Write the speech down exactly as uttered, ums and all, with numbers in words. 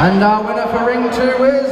And our winner for ring two is